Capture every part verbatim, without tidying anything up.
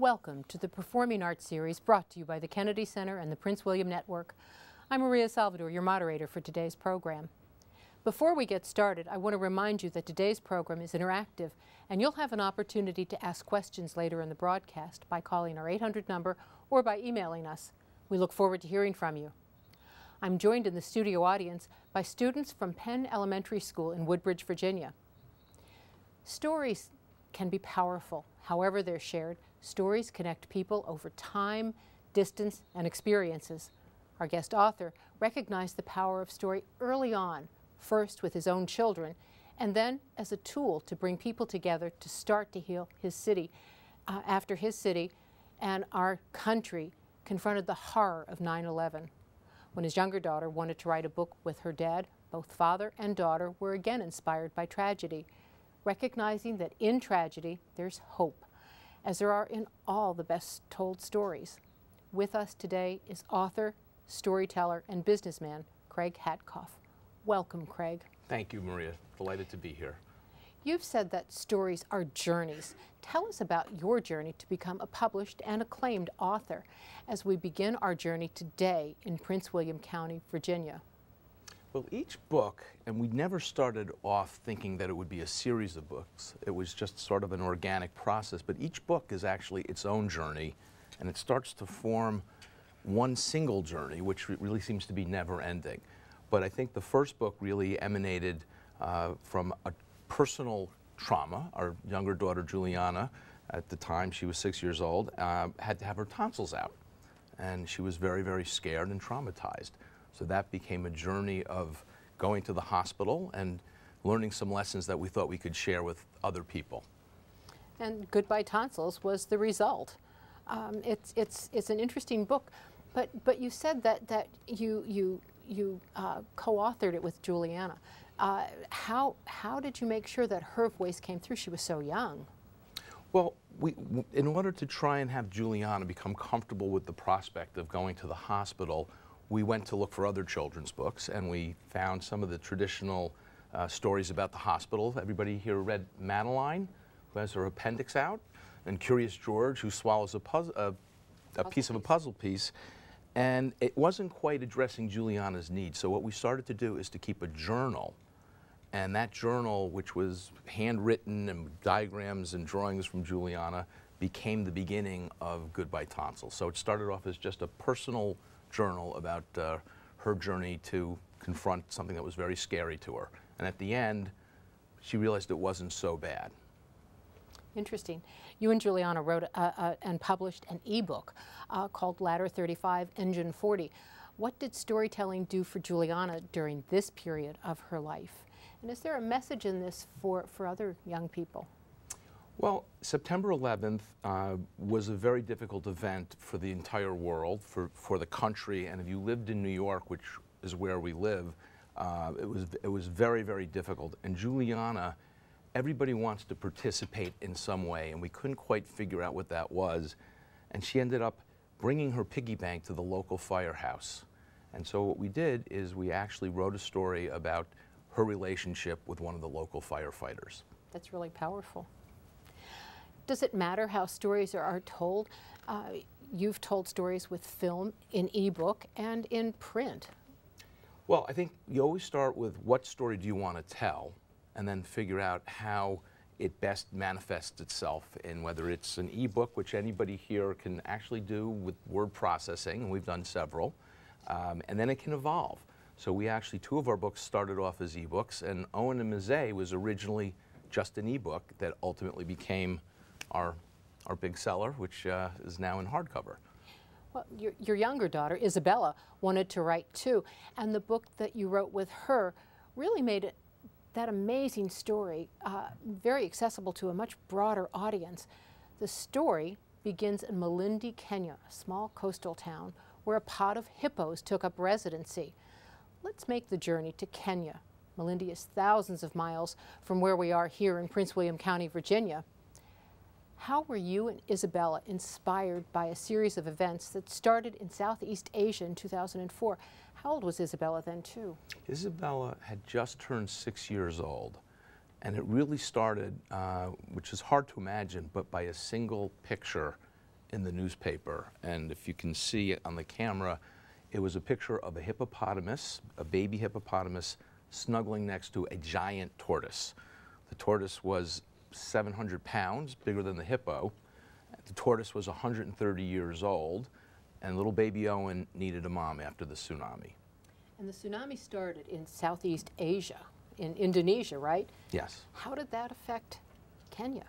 Welcome to the Performing Arts Series brought to you by the Kennedy Center and the Prince William Network. I'm Maria Salvador, your moderator for today's program. Before we get started, I want to remind you that today's program is interactive and you'll have an opportunity to ask questions later in the broadcast by calling our eight hundred number or by emailing us. We look forward to hearing from you. I'm joined in the studio audience by students from Penn Elementary School in Woodbridge, Virginia. Stories can be powerful, however they're shared. Stories connect people over time, distance, and experiences. Our guest author recognized the power of story early on, first with his own children, and then as a tool to bring people together to start to heal his city. Uh, after his city and our country confronted the horror of nine eleven, when his younger daughter wanted to write a book with her dad, both father and daughter were again inspired by tragedy, recognizing that in tragedy there's hope, as there are in all the best told stories. With us today is author, storyteller, and businessman Craig Hatkoff. Welcome, Craig. Thank you, Maria. Delighted to be here. You've said that stories are journeys. Tell us about your journey to become a published and acclaimed author as we begin our journey today in Prince William County, Virginia. Well, each book, and we never started off thinking that it would be a series of books. It was just sort of an organic process, but each book is actually its own journey, and it starts to form one single journey, which really seems to be never-ending. But I think the first book really emanated uh, from a personal trauma. Our younger daughter, Juliana, at the time, she was six years old, uh, had to have her tonsils out, and she was very, very scared and traumatized. So that became a journey of going to the hospital and learning some lessons that we thought we could share with other people. And Goodbye Tonsils was the result. Um, it's, it's, it's an interesting book, but, but you said that, that you, you, you uh, co-authored it with Juliana. Uh, how, how did you make sure that her voice came through? She was so young. Well, we, w in order to try and have Juliana become comfortable with the prospect of going to the hospital, we went to look for other children's books, and we found some of the traditional uh, stories about the hospital. Everybody here read Madeline, who has her appendix out, and Curious George, who swallows a, puzzle, a, a piece of a puzzle piece. And it wasn't quite addressing Juliana's needs. So what we started to do is to keep a journal. And that journal, which was handwritten and diagrams and drawings from Juliana, became the beginning of Goodbye Tonsils. So it started off as just a personal journal about uh, her journey to confront something that was very scary to her. And at the end, she realized it wasn't so bad. Interesting. You and Juliana wrote uh, uh, and published an ebook uh, called Ladder thirty-five, Engine forty. What did storytelling do for Juliana during this period of her life? And is there a message in this for, for other young people? Well, September eleventh uh, was a very difficult event for the entire world, for, for the country, and if you lived in New York, which is where we live, uh, it was, it was very, very difficult. And Juliana, everybody wants to participate in some way, and we couldn't quite figure out what that was. And she ended up bringing her piggy bank to the local firehouse. And so what we did is we actually wrote a story about her relationship with one of the local firefighters. That's really powerful. Does it matter how stories are, are told? Uh, you've told stories with film, in ebook, and in print. Well, I think you always start with what story do you want to tell, and then figure out how it best manifests itself in whether it's an ebook, which anybody here can actually do with word processing, and we've done several, um, and then it can evolve. So we actually, two of our books started off as ebooks, and Owen and Mzee was originally just an ebook that ultimately became Our, our big seller, which uh, is now in hardcover. Well, your, your younger daughter, Isabella, wanted to write too, and the book that you wrote with her really made it, that amazing story uh, very accessible to a much broader audience. The story begins in Malindi, Kenya, a small coastal town where a pod of hippos took up residency. Let's make the journey to Kenya. Malindi is thousands of miles from where we are here in Prince William County, Virginia. How were you and Isabella inspired by a series of events that started in Southeast Asia in two thousand four? How old was Isabella then, too? Isabella had just turned six years old, and it really started, uh, which is hard to imagine, but by a single picture in the newspaper. And if you can see it on the camera, it was a picture of a hippopotamus, a baby hippopotamus, snuggling next to a giant tortoise. The tortoise was seven hundred pounds, bigger than the hippo. The tortoise was one hundred thirty years old, and little baby Owen needed a mom after the tsunami. And the tsunami started in Southeast Asia, in Indonesia, right? Yes. How did that affect Kenya?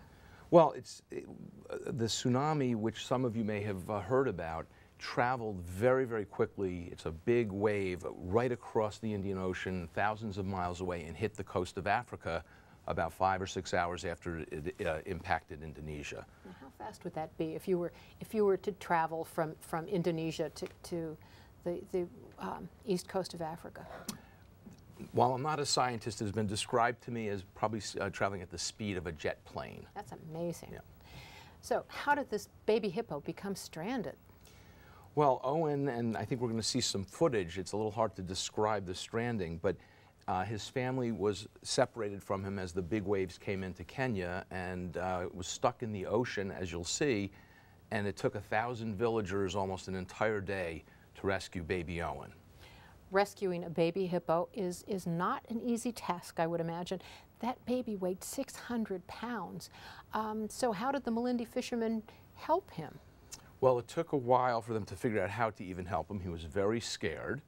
Well, it's, it, uh, the tsunami, which some of you may have uh, heard about, traveled very, very quickly. It's a big wave right across the Indian Ocean, thousands of miles away, and hit the coast of Africa about five or six hours after it uh, impacted Indonesia. Now how fast would that be if you were if you were to travel from from Indonesia to to the the um, east coast of Africa? While I'm not a scientist, it has been described to me as probably uh, traveling at the speed of a jet plane. That's amazing. Yeah. So how did this baby hippo become stranded? Well, Owen, and I think we're going to see some footage. It's a little hard to describe the stranding, but Uh, his family was separated from him as the big waves came into Kenya, and uh, was stuck in the ocean, as you'll see, and it took a thousand villagers almost an entire day to rescue baby Owen. Rescuing a baby hippo is, is not an easy task, I would imagine. That baby weighed six hundred pounds. Um, so how did the Malindi fishermen help him? Well, it took a while for them to figure out how to even help him. He was very scared.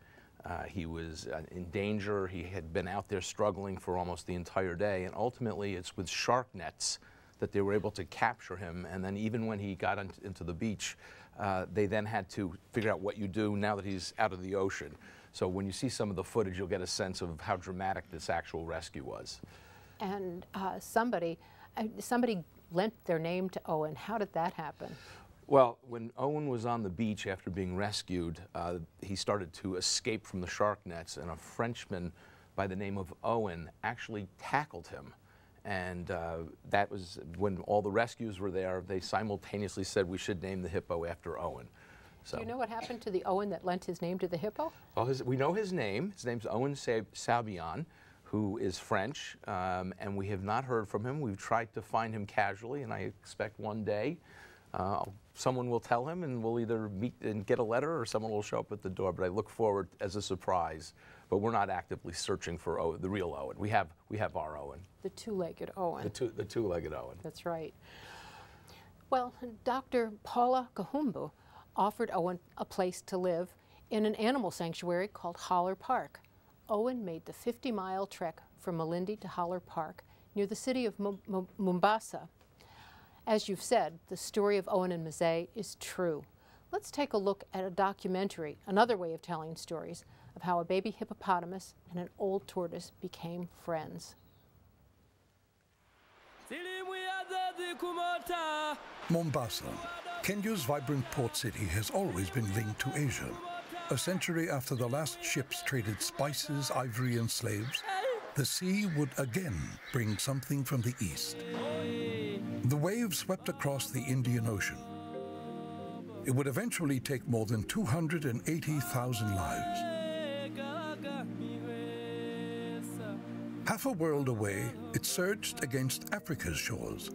Uh, he was uh, in danger. He had been out there struggling for almost the entire day, and ultimately it's with shark nets that they were able to capture him. And then even when he got in into the beach, uh, they then had to figure out what you do now that he's out of the ocean. So when you see some of the footage, you'll get a sense of how dramatic this actual rescue was. And uh, somebody, uh, somebody lent their name to Owen. How did that happen? Well, when Owen was on the beach after being rescued, uh, he started to escape from the shark nets, and a Frenchman by the name of Owen actually tackled him. And uh, that was when all the rescues were there. They simultaneously said we should name the hippo after Owen. So, do you know what happened to the Owen that lent his name to the hippo? Well, his, we know his name. His name's Owen Sabian, who is French, um, and we have not heard from him. We've tried to find him casually, and I expect one day Uh, someone will tell him, and we'll either meet and get a letter, or someone will show up at the door. But I look forward as a surprise. But we're not actively searching for Owen, the real Owen. We have we have our Owen, the two-legged Owen. The two the two-legged Owen. That's right. Well, Doctor Paula Kahumbu offered Owen a place to live in an animal sanctuary called Haller Park. Owen made the fifty-mile trek from Malindi to Haller Park near the city of M M Mombasa. As you've said, the story of Owen and Mzee is true. Let's take a look at a documentary, another way of telling stories, of how a baby hippopotamus and an old tortoise became friends. Mombasa, Kenya's vibrant port city, has always been linked to Asia. A century after the last ships traded spices, ivory, and slaves, the sea would again bring something from the east. The wave swept across the Indian Ocean. It would eventually take more than two hundred eighty thousand lives. Half a world away, it surged against Africa's shores.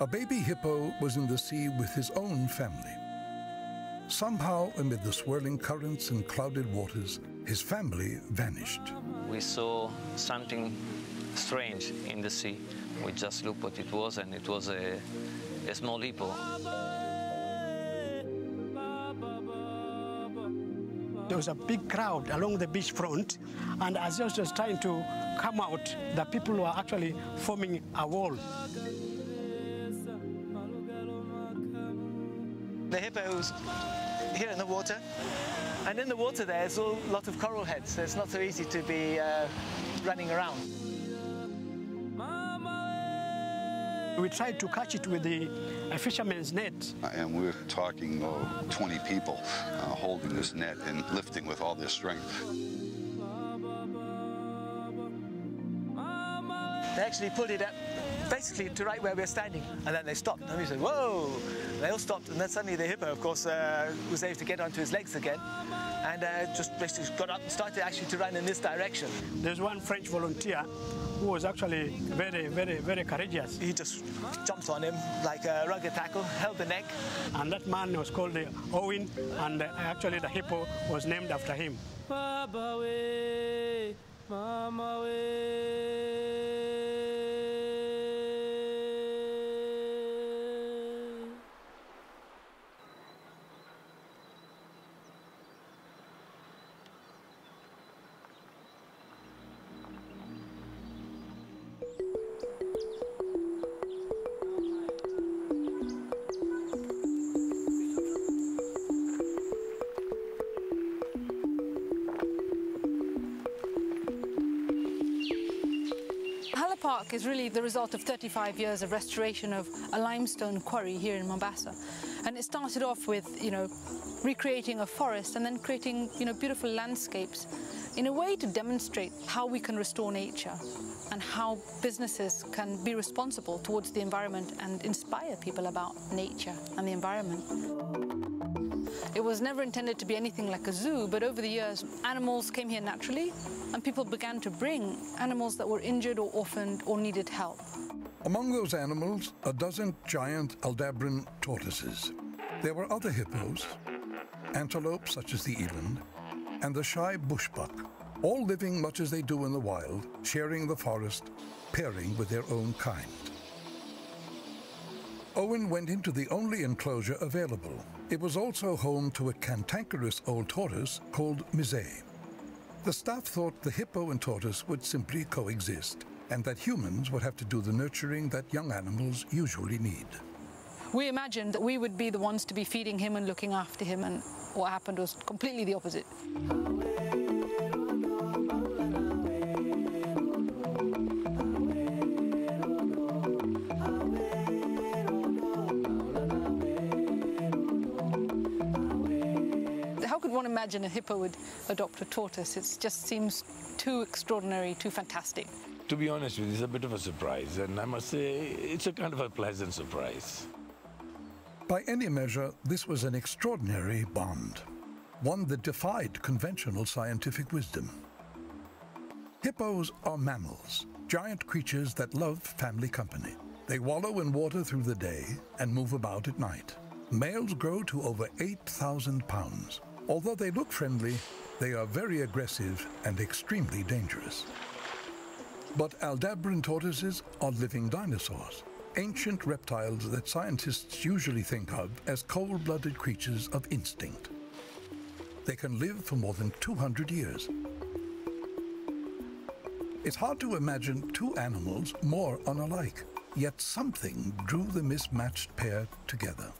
A baby hippo was in the sea with his own family. Somehow, amid the swirling currents and clouded waters, his family vanished. We saw something strange in the sea. We just looked what it was, and it was a, a small hippo. There was a big crowd along the beachfront, and as I was trying to come out, the people were actually forming a wall. The hippo was here in the water, and in the water there's a lot of coral heads, so it's not so easy to be uh, running around. We tried to catch it with the uh, fisherman's net. And we were talking, oh, twenty people uh, holding this net and lifting with all their strength. They actually pulled it up basically to right where we were standing, and then they stopped. And we said, whoa! And they all stopped, and then suddenly the hippo, of course, uh, was able to get onto his legs again, and uh, just basically got up and started actually to run in this direction. There's one French volunteer who was actually very, very, very courageous. He just jumped on him like a rugby tackle, held the neck. And that man was called Owen, and actually the hippo was named after him. Baba way, mama way. Haller Park is really the result of thirty-five years of restoration of a limestone quarry here in Mombasa. And it started off with, you know, recreating a forest and then creating, you know, beautiful landscapes in a way to demonstrate how we can restore nature and how businesses can be responsible towards the environment and inspire people about nature and the environment. It was never intended to be anything like a zoo, but over the years, animals came here naturally, and people began to bring animals that were injured or orphaned or needed help. Among those animals, a dozen giant Aldabran tortoises. There were other hippos, antelopes such as the eland, and the shy bushbuck, all living much as they do in the wild, sharing the forest, pairing with their own kind. Owen went into the only enclosure available. It was also home to a cantankerous old tortoise called Mzee. The staff thought the hippo and tortoise would simply coexist, and that humans would have to do the nurturing that young animals usually need. We imagined that we would be the ones to be feeding him and looking after him, and what happened was completely the opposite. One imagine a hippo would adopt a tortoise. It just seems too extraordinary, too fantastic. To be honest with you, it's a bit of a surprise, and I must say it's a kind of a pleasant surprise. By any measure, this was an extraordinary bond, one that defied conventional scientific wisdom. Hippos are mammals, giant creatures that love family company. They wallow in water through the day and move about at night. Males grow to over eight thousand pounds. Although they look friendly, they are very aggressive and extremely dangerous. But Aldabran tortoises are living dinosaurs, ancient reptiles that scientists usually think of as cold-blooded creatures of instinct. They can live for more than two hundred years. It's hard to imagine two animals more unalike, yet something drew the mismatched pair together.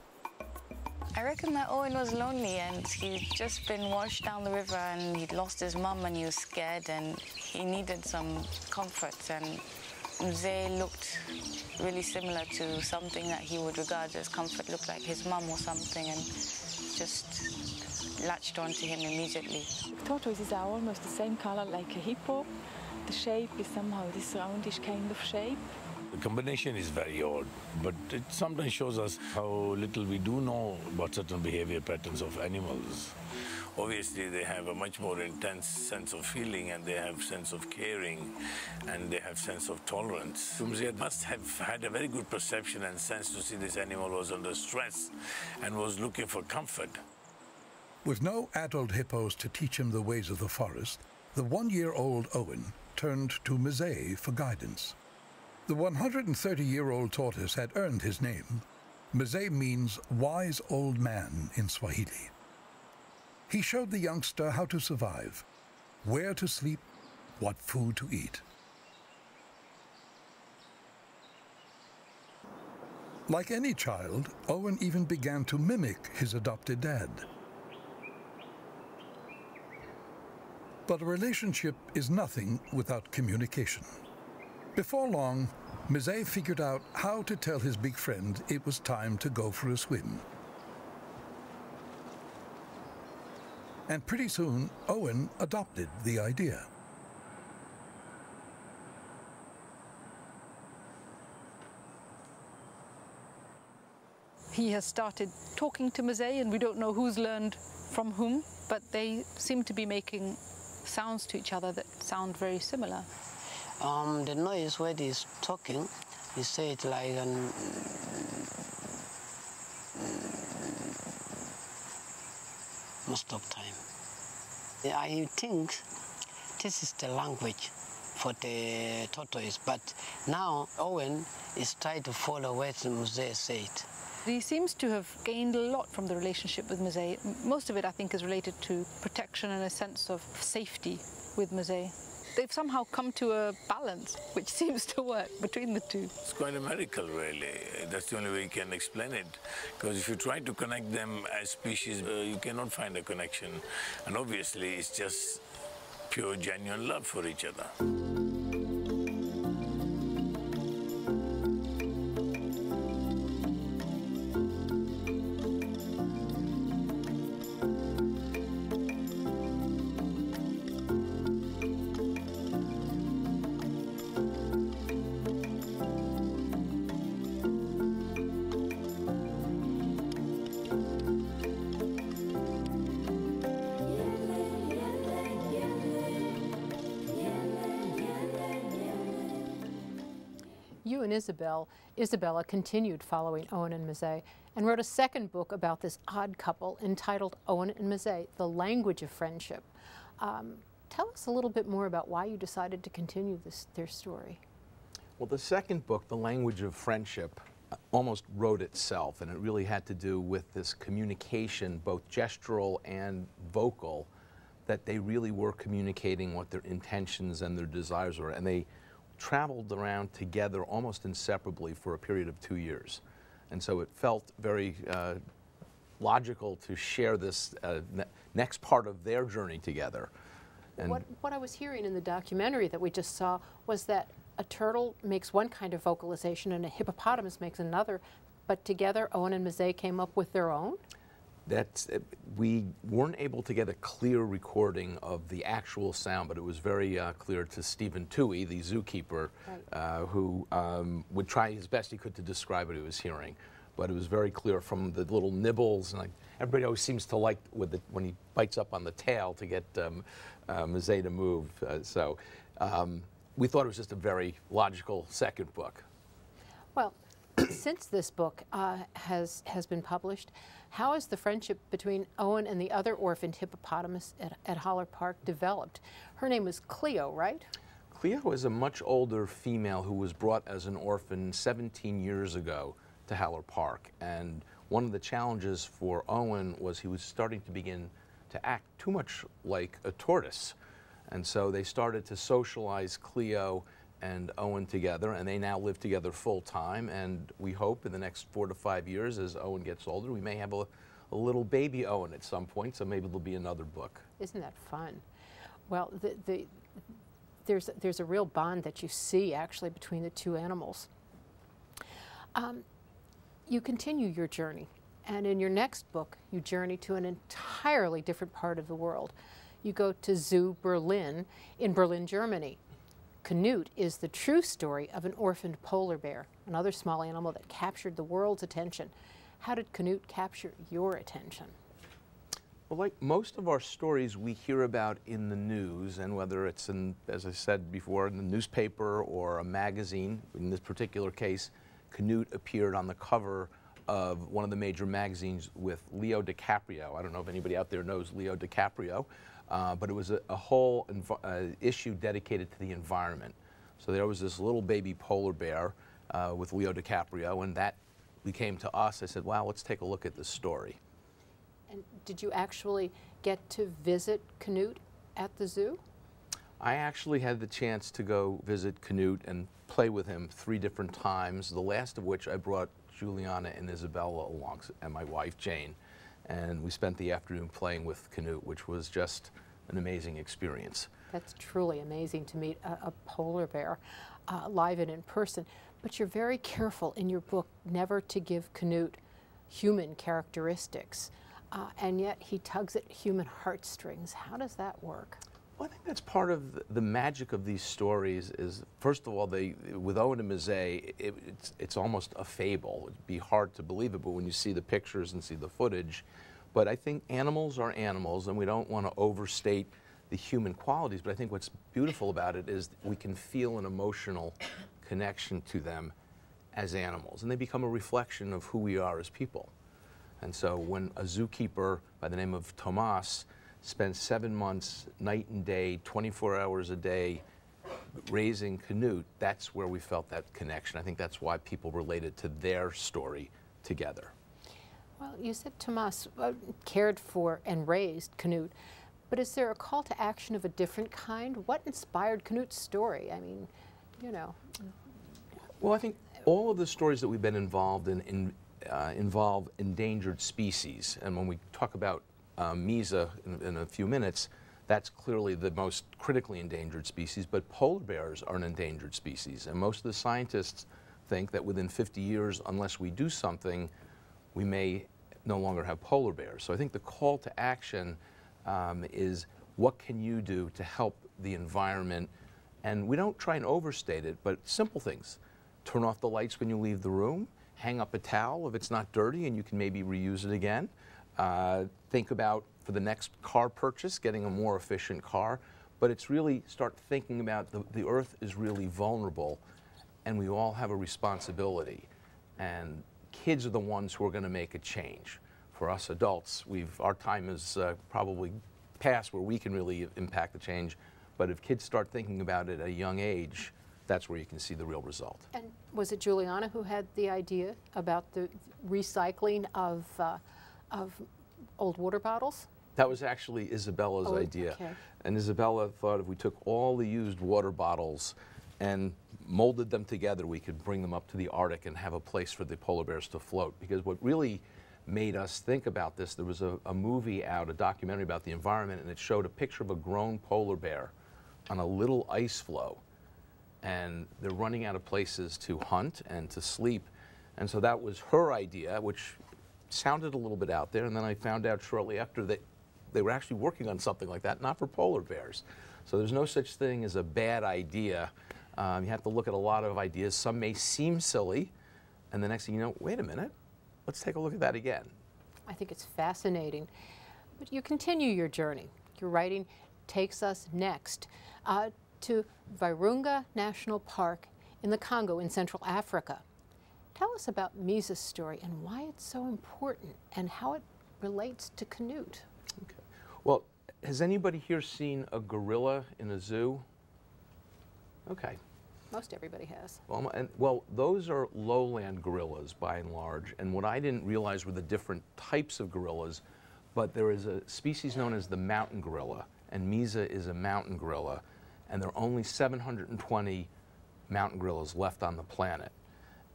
I reckon that Owen was lonely and he'd just been washed down the river and he'd lost his mum and he was scared and he needed some comfort, and Mzee looked really similar to something that he would regard as comfort, looked like his mum or something, and just latched onto him immediately. Tortoises are almost the same color like a hippo. The shape is somehow this roundish kind of shape. The combination is very odd, but it sometimes shows us how little we do know about certain behavior patterns of animals. Obviously, they have a much more intense sense of feeling, and they have sense of caring, and they have sense of tolerance. Mzee must have had a very good perception and sense to see this animal was under stress and was looking for comfort. With no adult hippos to teach him the ways of the forest, the one-year-old Owen turned to Mzee for guidance. The one hundred thirty-year-old tortoise had earned his name. Mzee means wise old man in Swahili. He showed the youngster how to survive, where to sleep, what food to eat. Like any child, Owen even began to mimic his adopted dad. But a relationship is nothing without communication. Before long, Mzee figured out how to tell his big friend it was time to go for a swim. And pretty soon, Owen adopted the idea. He has started talking to Mzee, and we don't know who's learned from whom, but they seem to be making sounds to each other that sound very similar. Um, the noise where he's talking, he said like an... most of time. I think this is the language for the tortoise, but now Owen is trying to follow what Mzee said. He seems to have gained a lot from the relationship with Mzee. Most of it, I think, is related to protection and a sense of safety with Mzee. They've somehow come to a balance which seems to work between the two. It's quite a miracle, really. That's the only way you can explain it. Because if you try to connect them as species, uh, you cannot find a connection. And obviously, it's just pure, genuine love for each other. Isabel, Isabella continued following Owen and Mzee and wrote a second book about this odd couple entitled Owen and Mzee, The Language of Friendship. Um, tell us a little bit more about why you decided to continue this, their story. Well, the second book, The Language of Friendship, almost wrote itself, and it really had to do with this communication, both gestural and vocal, that they really were communicating what their intentions and their desires were, and they traveled around together almost inseparably for a period of two years. And so it felt very uh, logical to share this uh, ne next part of their journey together. And what, what I was hearing in the documentary that we just saw was that a turtle makes one kind of vocalization and a hippopotamus makes another, but together Owen and Mzee came up with their own? That's, uh, we weren't able to get a clear recording of the actual sound, but it was very uh, clear to Stephen Toohey, the zookeeper, right. uh, who um, would try his best he could to describe what he was hearing. But it was very clear from the little nibbles, and like, everybody always seems to like with the, when he bites up on the tail to get um, uh, Mzee to move. Uh, so um, we thought it was just a very logical second book. Well. Since this book uh, has, has been published, how has the friendship between Owen and the other orphaned hippopotamus at, at Haller Park developed? Her name was Cleo, right? Cleo is a much older female who was brought as an orphan seventeen years ago to Haller Park. And one of the challenges for Owen was he was starting to begin to act too much like a tortoise. And so they started to socialize Cleo and Owen together, and they now live together full-time, and we hope in the next four to five years as Owen gets older we may have a, a little baby Owen at some point, so maybe there'll be another book. Isn't that fun? Well, the, the, there's, there's a real bond that you see actually between the two animals. Um, you continue your journey, and in your next book you journey to an entirely different part of the world. You go to Zoo Berlin in Berlin, Germany. Knut is the true story of an orphaned polar bear, another small animal that captured the world's attention. How did Knut capture your attention? Well, like most of our stories we hear about in the news, and whether it's in, as I said before, in the newspaper or a magazine, in this particular case, Knut appeared on the cover of one of the major magazines with Leo DiCaprio. I don't know if anybody out there knows Leo DiCaprio. Uh, but it was a, a whole uh, issue dedicated to the environment. So there was this little baby polar bear uh, with Leo DiCaprio, and that we came to us. I said, wow, let's take a look at this story. And did you actually get to visit Knut at the zoo? I actually had the chance to go visit Knut and play with him three different times, the last of which I brought Juliana and Isabella along, and my wife, Jane. And we spent the afternoon playing with Knut, which was just an amazing experience. That's truly amazing to meet a, a polar bear uh, live and in person. But you're very careful in your book never to give Knut human characteristics, uh, and yet he tugs at human heartstrings. How does that work? Well, I think that's part of the magic of these stories is, first of all, they, with Owen and Mzee, it, it's, it's almost a fable. It would be hard to believe it, but when you see the pictures and see the footage. But I think animals are animals, and we don't want to overstate the human qualities, but I think what's beautiful about it is we can feel an emotional connection to them as animals, and they become a reflection of who we are as people. And so when a zookeeper by the name of Tomas spent seven months, night and day, twenty-four hours a day, raising Knut, that's where we felt that connection. I think that's why people related to their story together. Well, you said Tomas uh, cared for and raised Knut, but is there a call to action of a different kind? What inspired Knut's story? I mean, you know. Well, I think all of the stories that we've been involved in, in uh, involve endangered species, and when we talk about Uh, Miza in, in a few minutes, that's clearly the most critically endangered species, but polar bears are an endangered species, and most of the scientists think that within fifty years, unless we do something, we may no longer have polar bears. So I think the call to action um, is what can you do to help the environment, and we don't try and overstate it, but simple things. Turn off the lights when you leave the room, hang up a towel if it's not dirty and you can maybe reuse it again. Uh, think about, for the next car purchase, getting a more efficient car, but it's really start thinking about the, the earth is really vulnerable and we all have a responsibility, and kids are the ones who are going to make a change. For us adults, we've, our time is uh, probably past where we can really impact the change, but if kids start thinking about it at a young age, that's where you can see the real result. And was it Juliana who had the idea about the recycling of uh, of old water bottles? That was actually Isabella's oh, idea. Okay. And Isabella thought if we took all the used water bottles and molded them together, we could bring them up to the Arctic and have a place for the polar bears to float. Because what really made us think about this, there was a, a movie out, a documentary about the environment, and it showed a picture of a grown polar bear on a little ice floe. And they're running out of places to hunt and to sleep. And so that was her idea, which sounded a little bit out there, and then I found out shortly after that they were actually working on something like that, not for polar bears. So there's no such thing as a bad idea. Um, you have to look at a lot of ideas. Some may seem silly, and the next thing you know, wait a minute, let's take a look at that again. I think it's fascinating. But you continue your journey. Your writing takes us next uh, to Virunga National Park in the Congo in Central Africa. Tell us about Miza's story and why it's so important and how it relates to Knut. Okay. Well, has anybody here seen a gorilla in a zoo? Okay. Most everybody has. Well, and, well, those are lowland gorillas by and large, and what I didn't realize were the different types of gorillas, but there is a species known as the mountain gorilla, and Miza is a mountain gorilla, and there are only seven hundred twenty mountain gorillas left on the planet.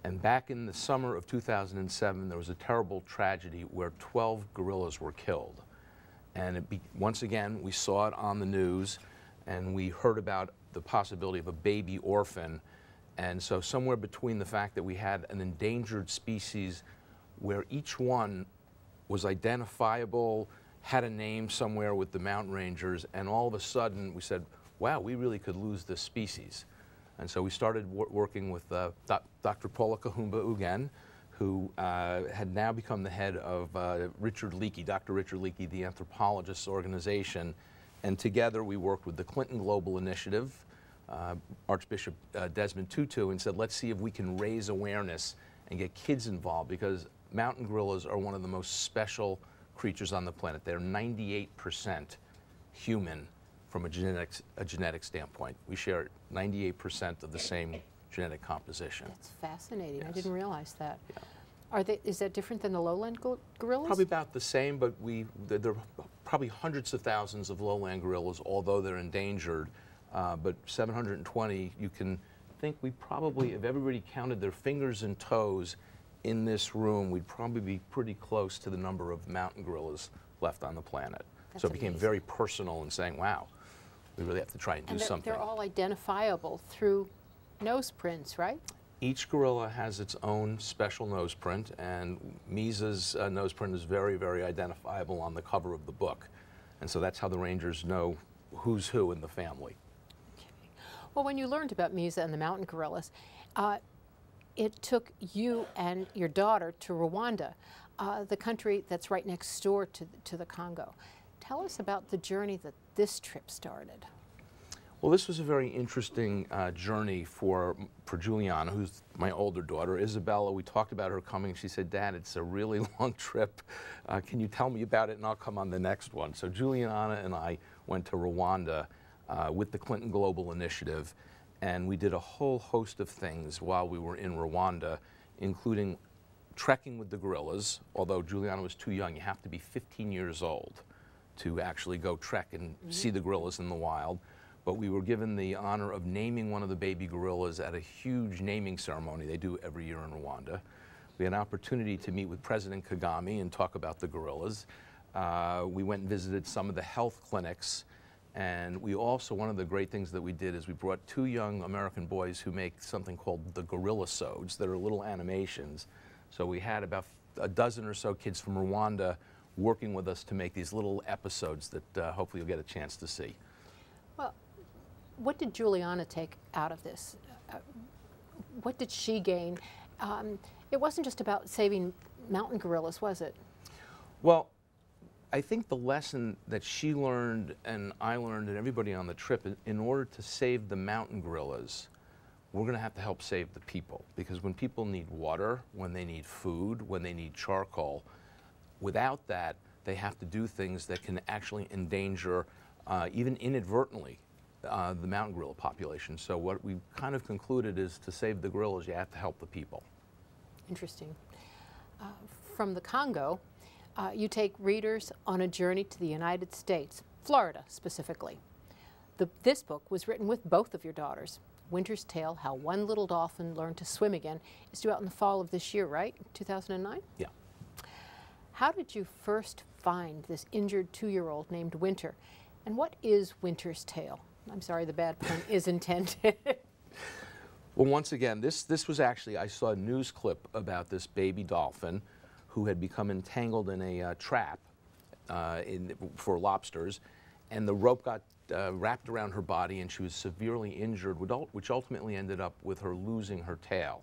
And back in the summer of two thousand seven, there was a terrible tragedy where twelve gorillas were killed. And it be, once again, we saw it on the news, and we heard about the possibility of a baby orphan. And so somewhere between the fact that we had an endangered species where each one was identifiable, had a name somewhere with the mountain rangers, and all of a sudden we said, wow, we really could lose this species. And so we started wor working with uh, Doctor Paula Kahumbu again, who uh, had now become the head of uh, Richard Leakey, Doctor Richard Leakey, the anthropologist's organization. And together we worked with the Clinton Global Initiative, uh, Archbishop uh, Desmond Tutu, and said, let's see if we can raise awareness and get kids involved, because mountain gorillas are one of the most special creatures on the planet. They're ninety-eight percent human. From a, genetics, a genetic standpoint. We share ninety-eight percent of the same genetic composition. That's fascinating. Yes. I didn't realize that. Yeah. Are they, is that different than the lowland go gorillas? Probably about the same, but we, there are probably hundreds of thousands of lowland gorillas, although they're endangered. Uh, but seven hundred twenty, you can think we probably, if everybody counted their fingers and toes in this room, we'd probably be pretty close to the number of mountain gorillas left on the planet. That's so it became amazing. Very personal in saying, wow, we really have to try and do and they're, something. They're all identifiable through nose prints, right? Each gorilla has its own special nose print, and Miza's uh, nose print is very, very identifiable on the cover of the book. And so that's how the rangers know who's who in the family. Okay. Well, when you learned about Miza and the mountain gorillas, uh, it took you and your daughter to Rwanda, uh, the country that's right next door to, to the Congo. Tell us about the journey that this trip started. Well, this was a very interesting uh, journey for, for Juliana, who's my older daughter. Isabella, we talked about her coming. She said, Dad, it's a really long trip. Uh, can you tell me about it, and I'll come on the next one. So Juliana and I went to Rwanda uh, with the Clinton Global Initiative, and we did a whole host of things while we were in Rwanda, including trekking with the gorillas. Although Juliana was too young, you have to be fifteen years old to actually go trek and mm-hmm. see the gorillas in the wild. But we were given the honor of naming one of the baby gorillas at a huge naming ceremony they do every year in Rwanda. We had an opportunity to meet with President Kagame and talk about the gorillas. Uh, we went and visited some of the health clinics. And we also, one of the great things that we did is we brought two young American boys who make something called the Gorilla-sodes that are little animations. So we had about a dozen or so kids from Rwanda working with us to make these little episodes that uh, hopefully you'll get a chance to see. Well, what did Juliana take out of this? Uh, what did she gain? Um, it wasn't just about saving mountain gorillas, was it? Well, I think the lesson that she learned and I learned and everybody on the trip, in order to save the mountain gorillas, we're going to have to help save the people. Because when people need water, when they need food, when they need charcoal, without that, they have to do things that can actually endanger, uh, even inadvertently, Uh, the mountain gorilla population. So what we kind of concluded is to save the gorillas, you have to help the people. Interesting. Uh, from the Congo, uh, you take readers on a journey to the United States, Florida specifically. The, this book was written with both of your daughters. Winter's Tale, How One Little Dolphin Learned to Swim Again, is due out in the fall of this year, right? two thousand nine? Yeah. How did you first find this injured two-year-old named Winter? And what is Winter's Tale? I'm sorry, the bad pun is intended. Well, once again, this, this was actually, I saw a news clip about this baby dolphin who had become entangled in a uh, trap uh, in, for lobsters, and the rope got uh, wrapped around her body, and she was severely injured, which ultimately ended up with her losing her tail.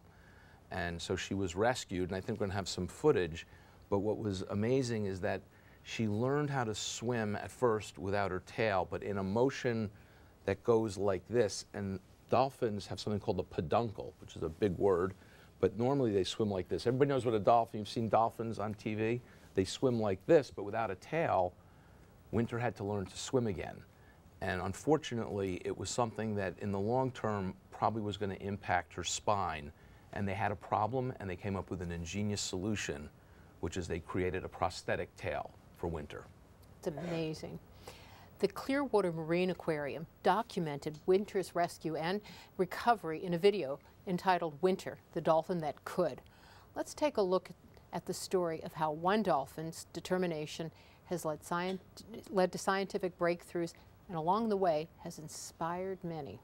And so she was rescued, and I think we're going to have some footage, but what was amazing is that she learned how to swim at first without her tail, but in a motion that goes like this, and dolphins have something called a peduncle, which is a big word, but normally they swim like this. Everybody knows what a dolphin, you've seen dolphins on T V, they swim like this, but without a tail. Winter had to learn to swim again. And unfortunately, it was something that in the long term probably was going to impact her spine, and they had a problem, and they came up with an ingenious solution, which is they created a prosthetic tail for Winter. It's amazing. The Clearwater Marine Aquarium documented Winter's rescue and recovery in a video entitled Winter, the Dolphin That Could. Let's take a look at the story of how one dolphin's determination has led, scient led to scientific breakthroughs, and along the way has inspired many.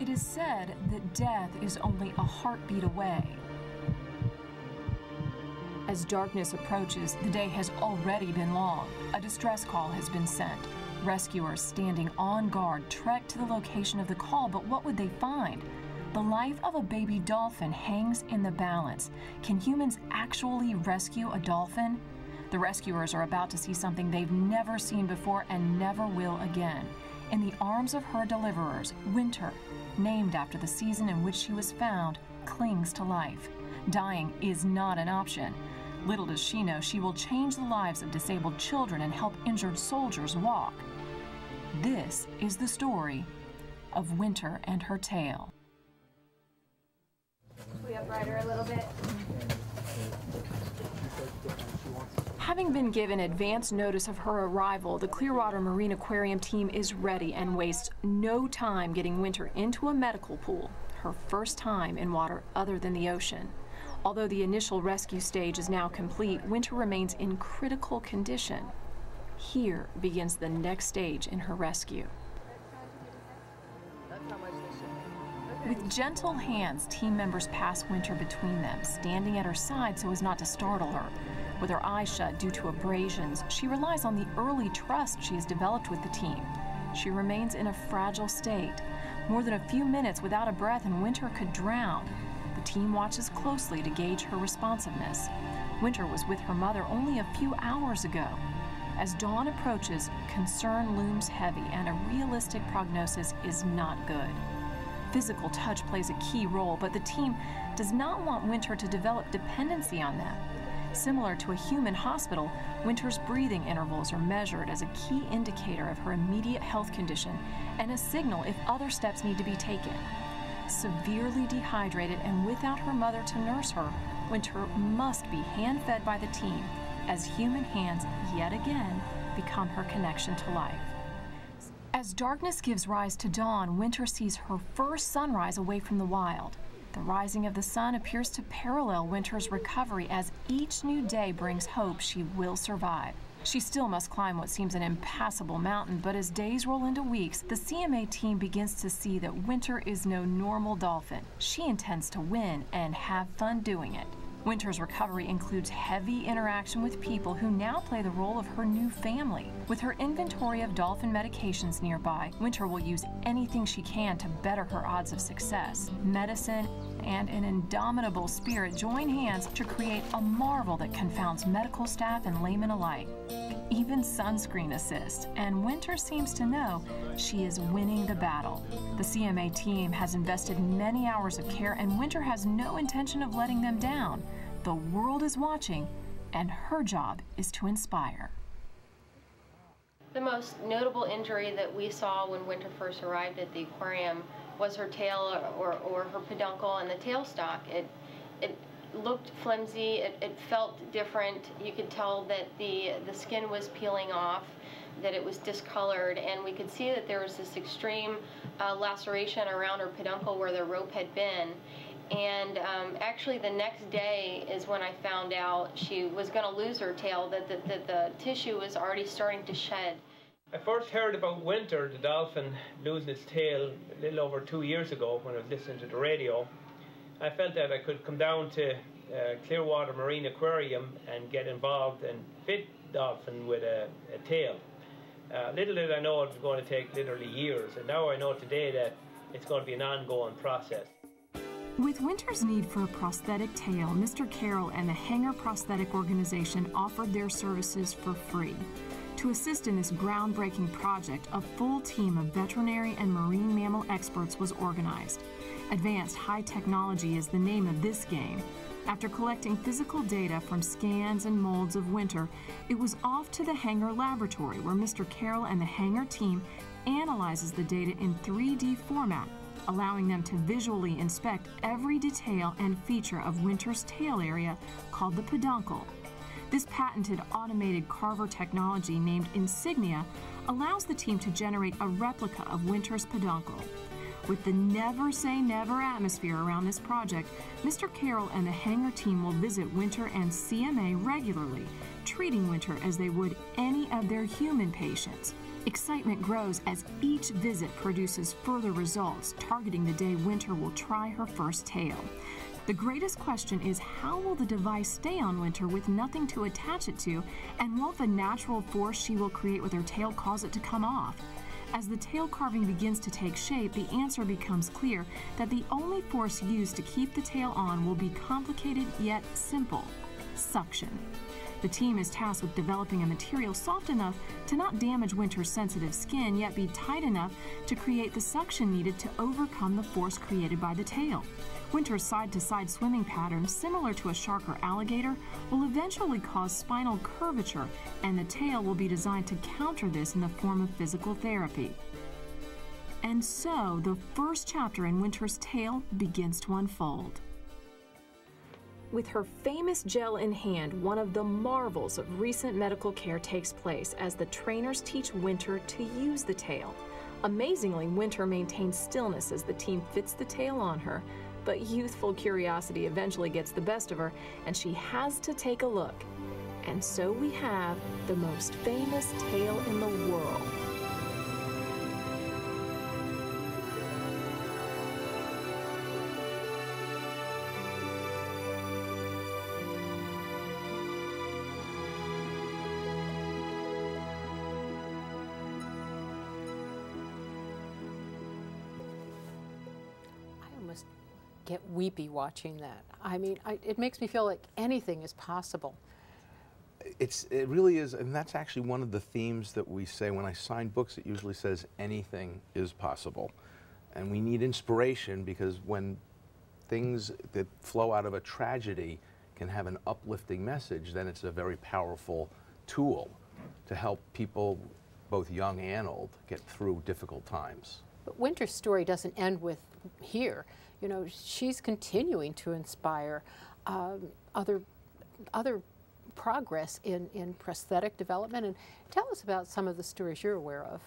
It is said that death is only a heartbeat away. As darkness approaches, the day has already been long. A distress call has been sent. Rescuers standing on guard trek to the location of the call, but what would they find? The life of a baby dolphin hangs in the balance. Can humans actually rescue a dolphin? The rescuers are about to see something they've never seen before and never will again. In the arms of her deliverers, Winter, named after the season in which she was found, clings to life. Dying is not an option. Little does she know she will change the lives of disabled children and help injured soldiers walk. This is the story of Winter and her tale. We upright her a little bit. Having been given advance notice of her arrival, the Clearwater Marine Aquarium team is ready and wastes no time getting Winter into a medical pool, her first time in water other than the ocean. Although the initial rescue stage is now complete, Winter remains in critical condition. Here begins the next stage in her rescue. With gentle hands, team members pass Winter between them, standing at her side so as not to startle her. With her eyes shut due to abrasions, she relies on the early trust she has developed with the team. She remains in a fragile state. More than a few minutes without a breath and Winter could drown. The team watches closely to gauge her responsiveness. Winter was with her mother only a few hours ago. As dawn approaches, concern looms heavy and a realistic prognosis is not good. Physical touch plays a key role, but the team does not want Winter to develop dependency on that. Similar to a human hospital, Winter's breathing intervals are measured as a key indicator of her immediate health condition and a signal if other steps need to be taken. Severely dehydrated and without her mother to nurse her, Winter must be hand-fed by the team as human hands yet again become her connection to life. As darkness gives rise to dawn, Winter sees her first sunrise away from the wild. The rising of the sun appears to parallel Winter's recovery as each new day brings hope she will survive. She still must climb what seems an impassable mountain, but as days roll into weeks, the C M A team begins to see that Winter is no normal dolphin. She intends to win and have fun doing it. Winter's recovery includes heavy interaction with people who now play the role of her new family. With her inventory of dolphin medications nearby, Winter will use anything she can to better her odds of success. Medicine and an indomitable spirit join hands to create a marvel that confounds medical staff and laymen alike. Even sunscreen assists, and Winter seems to know she is winning the battle. The C M A team has invested many hours of care, and Winter has no intention of letting them down. The world is watching, and her job is to inspire. The most notable injury that we saw when Winter first arrived at the aquarium was her tail or, or her peduncle and the tailstock. It, it, looked flimsy, it, it felt different. You could tell that the, the skin was peeling off, that it was discolored, and we could see that there was this extreme uh, laceration around her peduncle where the rope had been. And um, actually the next day is when I found out she was going to lose her tail, that the, that the tissue was already starting to shed. I first heard about Winter, the dolphin, losing its tail a little over two years ago when I was listening to the radio. I felt that I could come down to uh, Clearwater Marine Aquarium and get involved and fit dolphin with a, a tail. Uh, little did I know it was going to take literally years, and now I know today that it's going to be an ongoing process. With Winter's need for a prosthetic tail, Mister Carroll and the Hanger Prosthetic Organization offered their services for free. To assist in this groundbreaking project, a full team of veterinary and marine mammal experts was organized. Advanced high technology is the name of this game. After collecting physical data from scans and molds of Winter, it was off to the Hanger laboratory where Mister Carroll and the Hanger team analyzes the data in three D format, allowing them to visually inspect every detail and feature of Winter's tail area called the peduncle. This patented automated carver technology named Insignia allows the team to generate a replica of Winter's peduncle. With the never-say-never atmosphere around this project, Mister Carroll and the Hanger team will visit Winter and C M A regularly, treating Winter as they would any of their human patients. Excitement grows as each visit produces further results, targeting the day Winter will try her first tail. The greatest question is, how will the device stay on Winter with nothing to attach it to, and won't the natural force she will create with her tail cause it to come off? As the tail carving begins to take shape, the answer becomes clear that the only force used to keep the tail on will be complicated yet simple: suction. The team is tasked with developing a material soft enough to not damage Winter's sensitive skin, yet be tight enough to create the suction needed to overcome the force created by the tail. Winter's side-to-side swimming pattern, similar to a shark or alligator, will eventually cause spinal curvature, and the tail will be designed to counter this in the form of physical therapy. And so, the first chapter in Winter's tale begins to unfold. With her famous gel in hand, one of the marvels of recent medical care takes place as the trainers teach Winter to use the tail. Amazingly, Winter maintains stillness as the team fits the tail on her, but youthful curiosity eventually gets the best of her, and she has to take a look. And so we have the most famous tail in the world. get weepy watching that. I mean, I, it makes me feel like anything is possible. It's, it really is, and that's actually one of the themes that we say when I sign books. It usually says anything is possible, and we need inspiration, because when things that flow out of a tragedy can have an uplifting message, then it's a very powerful tool to help people, both young and old, get through difficult times. But Winter's story doesn't end with here. You know, she's continuing to inspire um, other other progress in, in prosthetic development. And tell us about some of the stories you're aware of.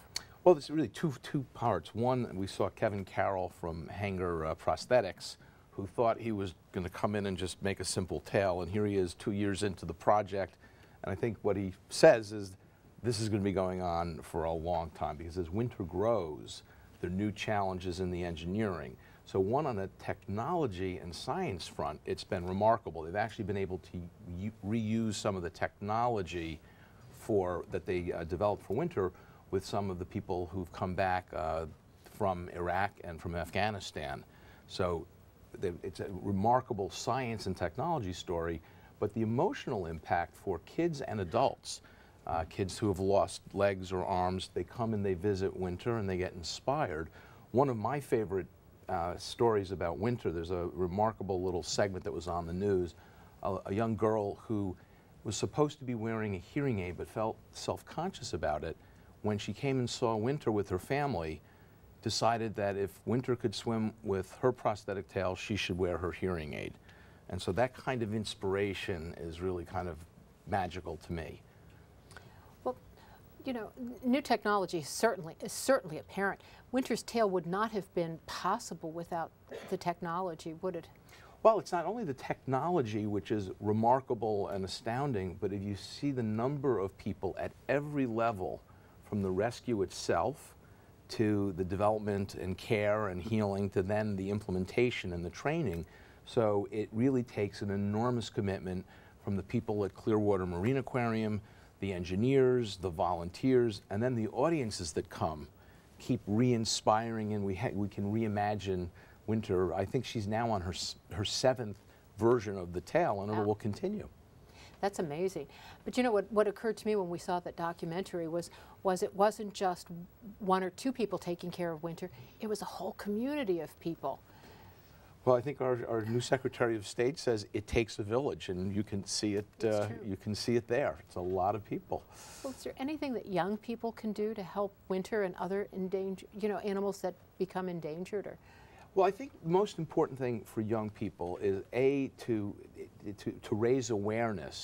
Well, there's really two, two parts. One, we saw Kevin Carroll from Hanger uh, Prosthetics, who thought he was going to come in and just make a simple tale. And here he is two years into the project. And I think what he says is this is going to be going on for a long time, because as winter grows, there are new challenges in the engineering. So one, on a technology and science front, it's been remarkable. They've actually been able to reuse some of the technology for, that they uh, developed for winter with some of the people who've come back uh, from Iraq and from Afghanistan. So they, it's a remarkable science and technology story, but the emotional impact for kids and adults, uh, kids who have lost legs or arms, they come and they visit winter and they get inspired. One of my favorite Uh, stories about winter, there's a remarkable little segment that was on the news. A, a young girl who was supposed to be wearing a hearing aid but felt self-conscious about it. When she came and saw winter with her family, decided that if winter could swim with her prosthetic tail, she should wear her hearing aid. And so that kind of inspiration is really kind of magical to me. You know, new technology is certainly, is certainly apparent. Winter's Tale would not have been possible without the technology, would it? Well, it's not only the technology, which is remarkable and astounding, but if you see the number of people at every level, from the rescue itself to the development and care and healing to then the implementation and the training. So it really takes an enormous commitment from the people at Clearwater Marine Aquarium, the engineers, the volunteers, and then the audiences that come keep re-inspiring, and we, ha we can reimagine winter. I think she's now on her, s her seventh version of the tale, and wow, it will continue. That's amazing. But you know what, what occurred to me when we saw that documentary was, was it wasn't just one or two people taking care of winter, it was a whole community of people. Well, I think our, our new Secretary of State says it takes a village, and you can see it. Uh, you can see it there. It's a lot of people. Well, is there anything that young people can do to help winter and other endangered, you know, animals that become endangered? Or, well, I think the most important thing for young people is a to to to raise awareness,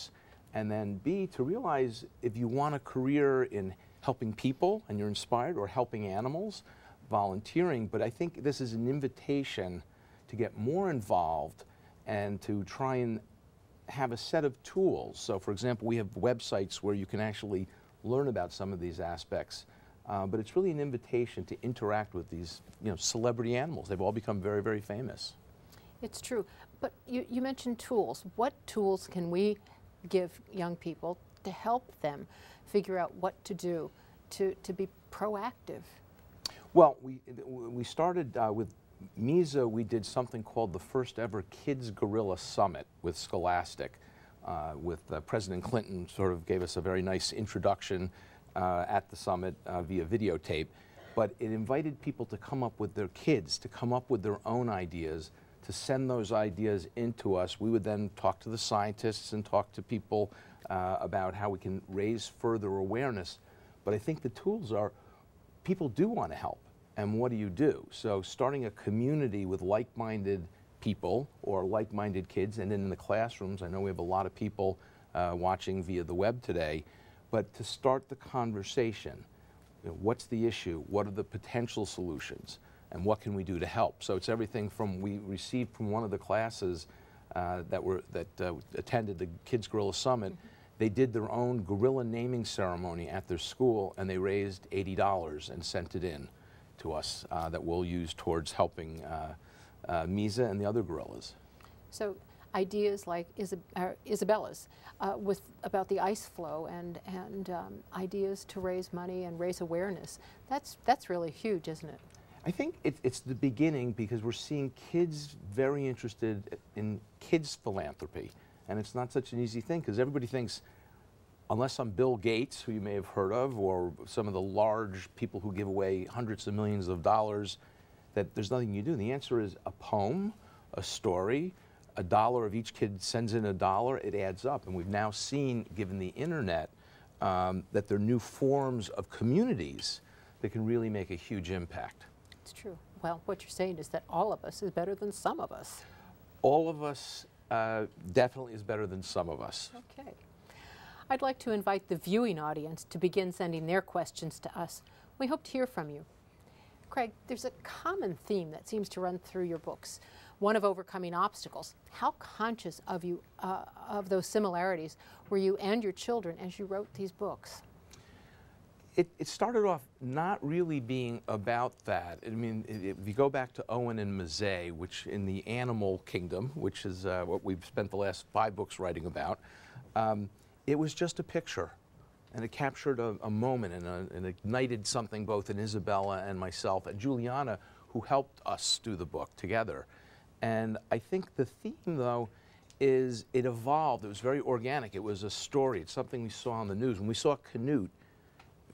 and then b to realize if you want a career in helping people and you're inspired, or helping animals, volunteering. But I think this is an invitation to get more involved and to try and have a set of tools. So, for example, we have websites where you can actually learn about some of these aspects, uh, but it's really an invitation to interact with these, you know, celebrity animals. They've all become very, very famous. It's true. But you, you mentioned tools. What tools can we give young people to help them figure out what to do to, to be proactive? Well, we, we started uh, with Miza. We did something called the first ever Kids Gorilla Summit with Scholastic. Uh, with uh, President Clinton sort of gave us a very nice introduction uh, at the summit uh, via videotape. But it invited people to come up with their kids, to come up with their own ideas, to send those ideas into us. We would then talk to the scientists and talk to people uh, about how we can raise further awareness. But I think the tools are, people do want to help. And what do you do? So starting a community with like-minded people or like-minded kids, and then in the classrooms, I know we have a lot of people uh, watching via the web today, but to start the conversation, you know, what's the issue, what are the potential solutions, and what can we do to help? So it's everything from, we received from one of the classes uh, that, were, that uh, attended the Kids Gorilla Summit, mm-hmm. They did their own gorilla naming ceremony at their school, and they raised eighty dollars and sent it in to us uh, that we'll use towards helping uh, uh, Miza and the other gorillas. So ideas like Isab uh, Isabella's uh, with about the ice flow and and um, ideas to raise money and raise awareness. That's that's really huge, isn't it? I think it, it's the beginning, because we're seeing kids very interested in kids' philanthropy. And it's not such an easy thing, because everybody thinks, unless I'm Bill Gates, who you may have heard of, or some of the large people who give away hundreds of millions of dollars, that there's nothing you do. And the answer is a poem, a story, a dollar. If each kid sends in a dollar, it adds up. And we've now seen, given the internet, um, that there are new forms of communities that can really make a huge impact. It's true. Well, what you're saying is that all of us is better than some of us. All of us uh, definitely is better than some of us. Okay. I'd like to invite the viewing audience to begin sending their questions to us. We hope to hear from you. Craig, there's a common theme that seems to run through your books, one of overcoming obstacles. How conscious of you uh, of those similarities were you and your children as you wrote these books? It, it started off not really being about that. I mean, it, it, if you go back to Owen and Mzee, which in the animal kingdom, which is uh, what we've spent the last five books writing about, um, it was just a picture. And it captured a, a moment and, a, and ignited something both in Isabella and myself and Juliana, who helped us do the book together. And I think the theme, though, is it evolved. It was very organic. It was a story. It's something we saw on the news. When we saw Knut,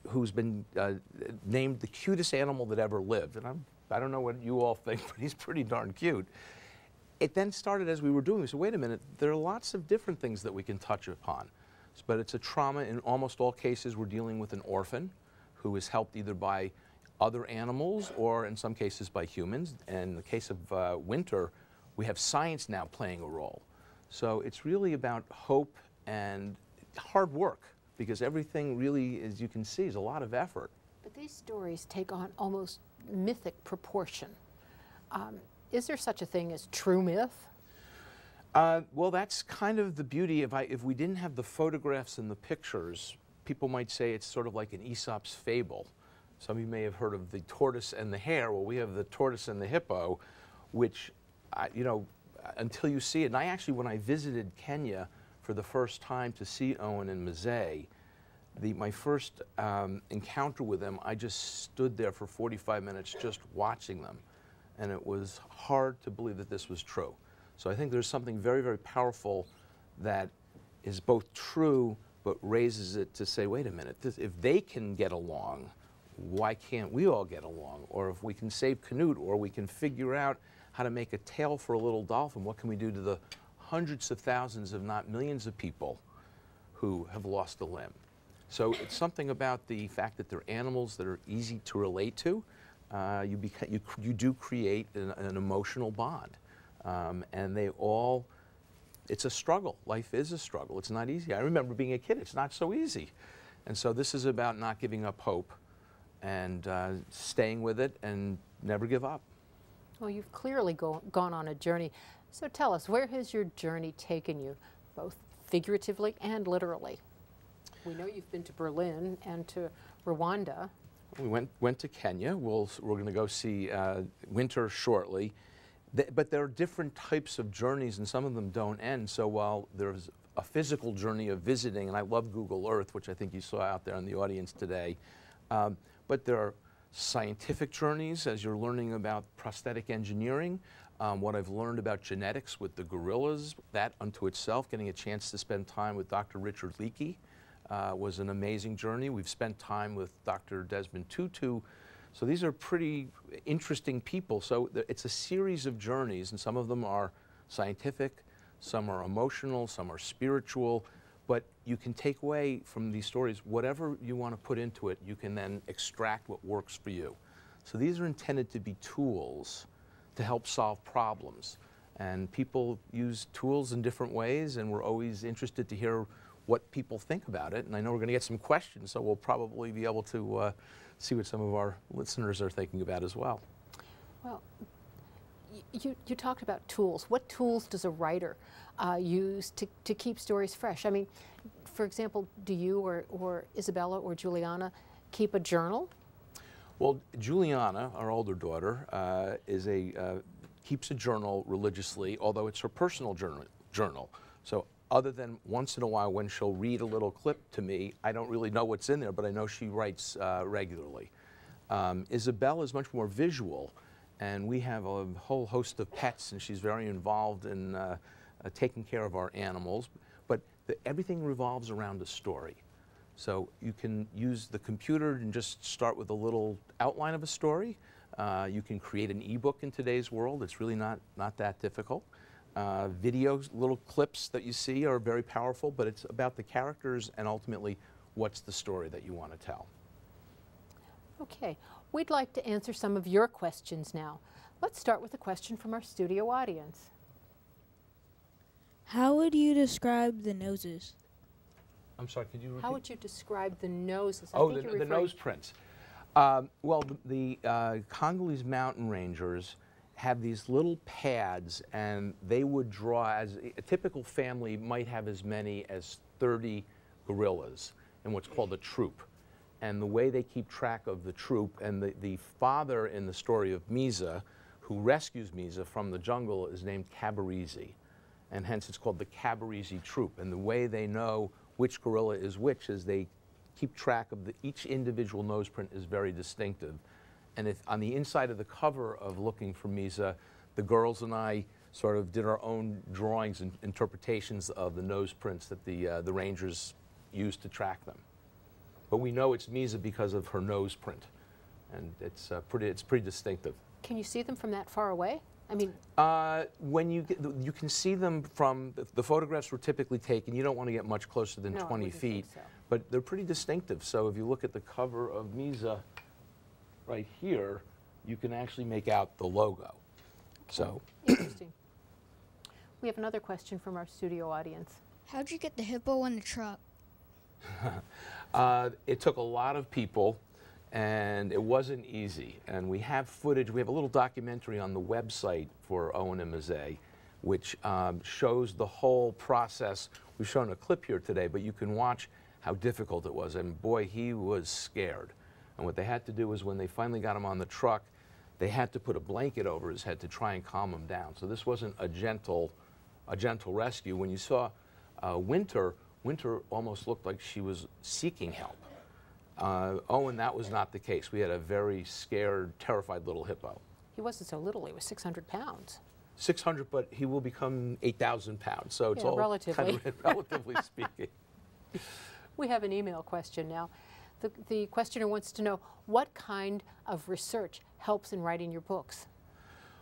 who's been uh, named the cutest animal that ever lived, and I'm, I don't know what you all think, but he's pretty darn cute. It then started as we were doing, we said, wait a minute, there are lots of different things that we can touch upon. But it's a trauma. In almost all cases, we're dealing with an orphan who is helped either by other animals or, in some cases, by humans. And in the case of uh, Winter, we have science now playing a role. So it's really about hope and hard work, because everything really, as you can see, is a lot of effort. But these stories take on almost mythic proportion. Um, is there such a thing as true myth? Uh, well, that's kind of the beauty. If, I, if we didn't have the photographs and the pictures, people might say it's sort of like an Aesop's fable. Some of you may have heard of the tortoise and the hare. Well, we have the tortoise and the hippo, which, I, you know, until you see it. And I actually, when I visited Kenya for the first time to see Owen and Mzee, the, my first um, encounter with them, I just stood there for forty-five minutes just watching them. And it was hard to believe that this was true. So I think there's something very, very powerful that is both true, but raises it to say, wait a minute, this, if they can get along, why can't we all get along? Or if we can save Knut, or we can figure out how to make a tail for a little dolphin, what can we do to the hundreds of thousands, if not millions of people who have lost a limb? So it's something about the fact that they're animals that are easy to relate to. Uh, you, you, you do create an, an emotional bond. Um, and they all, it's a struggle. Life is a struggle. It's not easy. I remember being a kid. It's not so easy. And so this is about not giving up hope and uh, staying with it and never give up. Well, you've clearly go, gone on a journey. So tell us, where has your journey taken you, both figuratively and literally? We know you've been to Berlin and to Rwanda. We went, went to Kenya. We'll, we're going to go see uh, Winter shortly. But there are different types of journeys, and some of them don't end. So while there's a physical journey of visiting, and I love Google Earth, which I think you saw out there in the audience today, um, but there are scientific journeys as you're learning about prosthetic engineering, um, what I've learned about genetics with the gorillas, that unto itself, getting a chance to spend time with Doctor Richard Leakey uh, was an amazing journey. We've spent time with Doctor Desmond Tutu. So these are pretty interesting people. So it's a series of journeys, and some of them are scientific, some are emotional, some are spiritual, but you can take away from these stories whatever you want to put into it. You can then extract what works for you. So these are intended to be tools to help solve problems, and people use tools in different ways, and we're always interested to hear what people think about it. And I know we're going to get some questions, so we'll probably be able to uh, see what some of our listeners are thinking about as well. Well, you, you talked about tools. What tools does a writer uh, use to, to keep stories fresh? I mean, for example, do you or, or Isabella or Juliana keep a journal? Well, Juliana, our older daughter, uh, is a, uh, keeps a journal religiously, although it's her personal journal. journal. So, other than once in a while when she'll read a little clip to me, I don't really know what's in there, but I know she writes uh, regularly. Um, Isabella is much more visual, and we have a whole host of pets, and she's very involved in uh, uh, taking care of our animals. But the, everything revolves around a story. So you can use the computer and just start with a little outline of a story. Uh, you can create an ebook in today's world. It's really not, not that difficult. Uh, videos, little clips that you see are very powerful, but it's about the characters and ultimately what's the story that you want to tell. Okay, we'd like to answer some of your questions now. Let's start with a question from our studio audience. How would you describe the noses? I'm sorry, could you repeat? How would you describe the noses? I oh, think the, the nose prints. Um, well, the, the uh, Congolese mountain rangers have these little pads, and they would draw, as a typical family might have as many as thirty gorillas in what's called a troop. And the way they keep track of the troop, and the, the father in the story of Miza, who rescues Miza from the jungle, is named Kabirizi. And hence it's called the Kabirizi troop. And the way they know which gorilla is which is they keep track of the, each individual nose print is very distinctive. And if, on the inside of the cover of Looking for Miza, the girls and I sort of did our own drawings and interpretations of the nose prints that the, uh, the rangers used to track them. But we know it's Miza because of her nose print. And it's, uh, pretty, it's pretty distinctive. Can you see them from that far away? I mean, uh, when you get, you can see them from the, the photographs were typically taken. You don't want to get much closer than no, twenty feet, so. But they're pretty distinctive. So if you look at the cover of Miza, right here, you can actually make out the logo. Okay. So interesting. We have another question from our studio audience. How'd you get the hippo in the truck? uh, it took a lot of people. And it wasn't easy, and we have footage. We have a little documentary on the website for Owen and Mzee, which um, shows the whole process. We've shown a clip here today, but you can watch how difficult it was. And boy, he was scared. And what they had to do was when they finally got him on the truck, they had to put a blanket over his head to try and calm him down. So this wasn't a gentle, a gentle rescue. When you saw uh, Winter, Winter almost looked like she was seeking help. Uh, oh, and that was not the case. We had a very scared, terrified little hippo. He wasn't so little. He was six hundred pounds. six hundred, but he will become eight thousand pounds. So it's yeah, all relatively, kind of, relatively speaking. We have an email question now. The, the questioner wants to know, what kind of research helps in writing your books?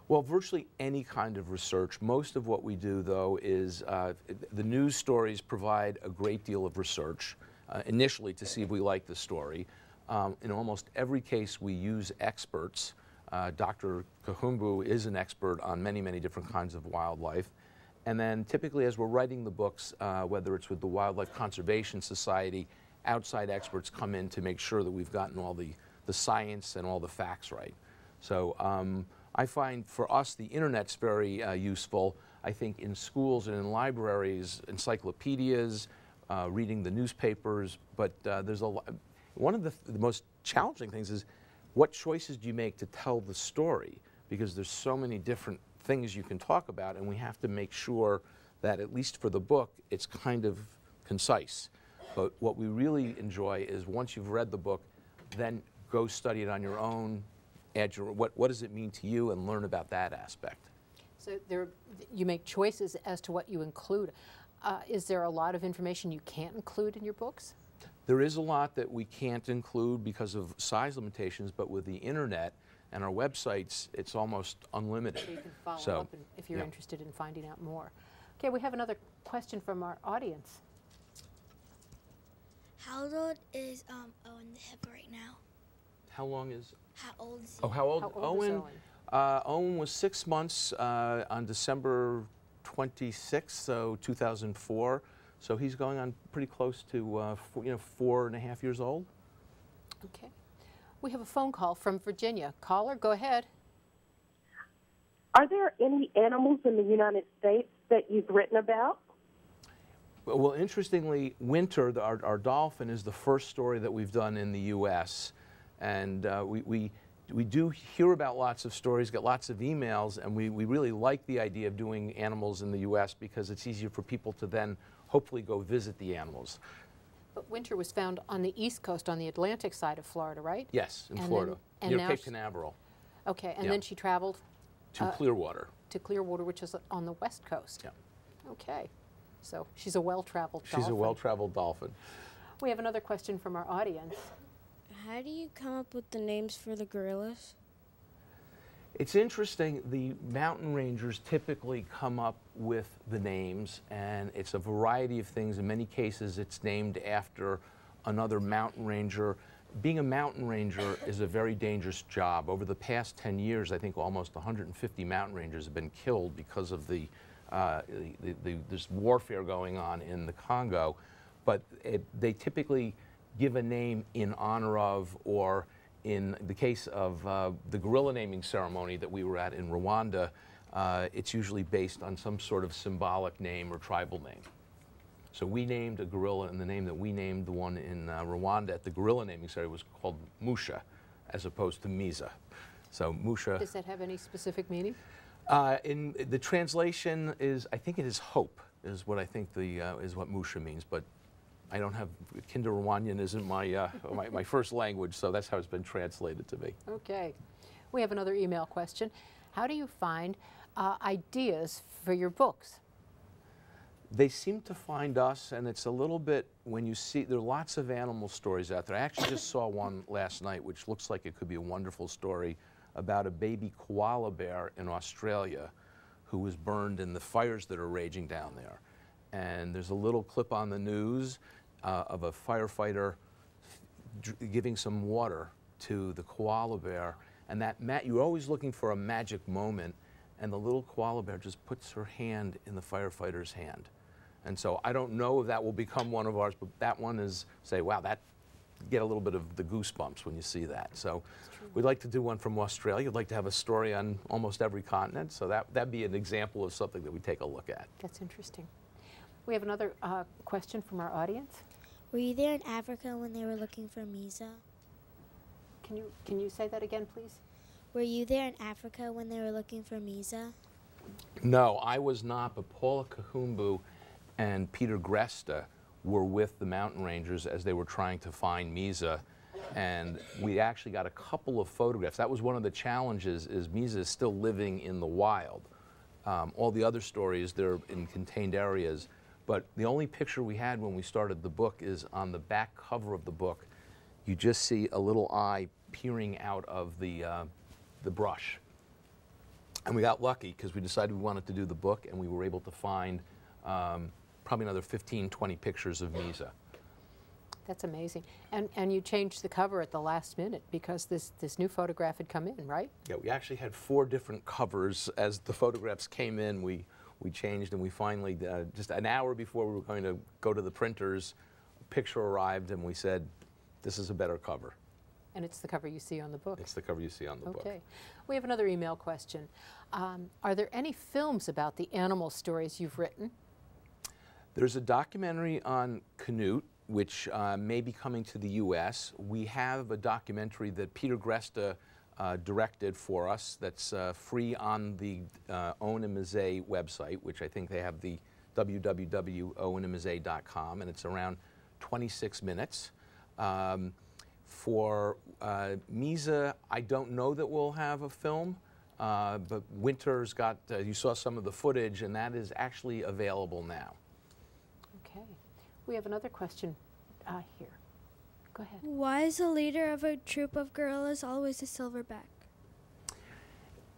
Well, virtually any kind of research. Most of what we do, though, is uh, the news stories provide a great deal of research. Uh, initially to see if we like the story. Um, in almost every case, we use experts. Uh, Doctor Kahumbu is an expert on many, many different kinds of wildlife. And then typically as we're writing the books, uh, whether it's with the Wildlife Conservation Society, outside experts come in to make sure that we've gotten all the, the science and all the facts right. So um, I find for us, the Internet's very uh, useful. I think in schools and in libraries, encyclopedias, Uh, reading the newspapers, but uh, there's a lot. One of the, th the most challenging things is what choices do you make to tell the story, because there's so many different things you can talk about, and we have to make sure that at least for the book it's kind of concise. But what we really enjoy is once you've read the book, then go study it on your own, add your, what, what does it mean to you, and learn about that aspect. So there, you make choices as to what you include. Uh, is there a lot of information you can't include in your books? There is a lot that we can't include because of size limitations, but with the internet and our websites, it's almost unlimited. So you can follow so, up and if you're yeah. interested in finding out more. Okay, we have another question from our audience. How old is um, Owen the hippo right now? How long is? How old is he? Oh, how old, how old Owen, is Owen? Uh, Owen was six months uh, on December twenty-sixth, so two thousand four. So he's going on pretty close to uh, four, you know, four and a half years old. Okay. We have a phone call from Virginia. Caller, go ahead. Are there any animals in the United States that you've written about? Well, interestingly, Winter, the, our, our dolphin, is the first story that we've done in the U S And uh, we, we We do hear about lots of stories, get lots of emails, and we, we really like the idea of doing animals in the U S because it's easier for people to then hopefully go visit the animals. But winter was found on the east coast, on the Atlantic side of Florida, right? Yes, in and Florida, then, and near Cape Canaveral. Okay, and yeah. then she traveled? To uh, Clearwater. To Clearwater, which is on the west coast. Yeah. Okay, so she's a well-traveled dolphin. She's a well-traveled dolphin. We have another question from our audience. How do you come up with the names for the gorillas? It's interesting, the mountain rangers typically come up with the names, and it's a variety of things. In many cases, it's named after another mountain ranger. Being a mountain ranger is a very dangerous job. Over the past ten years, I think almost one hundred fifty mountain rangers have been killed because of the, uh, the, the this warfare going on in the Congo. But it, they typically give a name in honor of, or in the case of uh, the gorilla naming ceremony that we were at in Rwanda, uh, it's usually based on some sort of symbolic name or tribal name. So we named a gorilla, and the name that we named the one in uh, Rwanda at the gorilla naming ceremony was called Musha, as opposed to Miza. So Musha. Does that have any specific meaning? Uh, in the translation is, I think it is hope, is what I think the uh, is what Musha means, but I don't have, Kinder Rwandan isn't my, uh, my, my first language, so that's how it's been translated to me. Okay. We have another email question. How do you find uh, ideas for your books? They seem to find us, and it's a little bit, when you see, there are lots of animal stories out there. I actually just saw one last night, which looks like it could be a wonderful story about a baby koala bear in Australia who was burned in the fires that are raging down there. And there's a little clip on the news uh, of a firefighter giving some water to the koala bear, and that ma you're always looking for a magic moment, and the little koala bear just puts her hand in the firefighter's hand. And so I don't know if that will become one of ours, but that one is, say, wow, that, get a little bit of the goosebumps when you see that. So we'd like to do one from Australia. We'd like to have a story on almost every continent, so that, that'd be an example of something that we take a look at. That's interesting. We have another uh, question from our audience. Were you there in Africa when they were looking for Miza? Can you, can you say that again, please? Were you there in Africa when they were looking for Miza? No, I was not, but Paula Kahumbu and Peter Gresta were with the mountain rangers as they were trying to find Miza, and we actually got a couple of photographs. That was one of the challenges, is Miza is still living in the wild. Um, all the other stories, they're in contained areas. But the only picture we had when we started the book is on the back cover of the book. You just see a little eye peering out of the, uh, the brush. And we got lucky because we decided we wanted to do the book, and we were able to find um, probably another fifteen, twenty pictures of Miza. That's amazing. And, and you changed the cover at the last minute because this, this new photograph had come in, right? Yeah, we actually had four different covers. As the photographs came in, we We changed, and we finally, uh, just an hour before we were going to go to the printers, a picture arrived, and we said, this is a better cover. And it's the cover you see on the book. It's the cover you see on the okay. book. Okay. We have another email question. Um, are there any films about the animal stories you've written? There's a documentary on Knut, which uh, may be coming to the U S We have a documentary that Peter Gresta Uh, directed for us, that's uh, free on the uh, Own and Mzee website, which I think they have the w w w dot own and mzee dot com, and it's around twenty-six minutes. Um, for uh, Miza, I don't know that we'll have a film, uh, but Winter's got, uh, you saw some of the footage, and that is actually available now. Okay. We have another question uh, here. Go ahead. Why is the leader of a troop of gorillas always a silverback?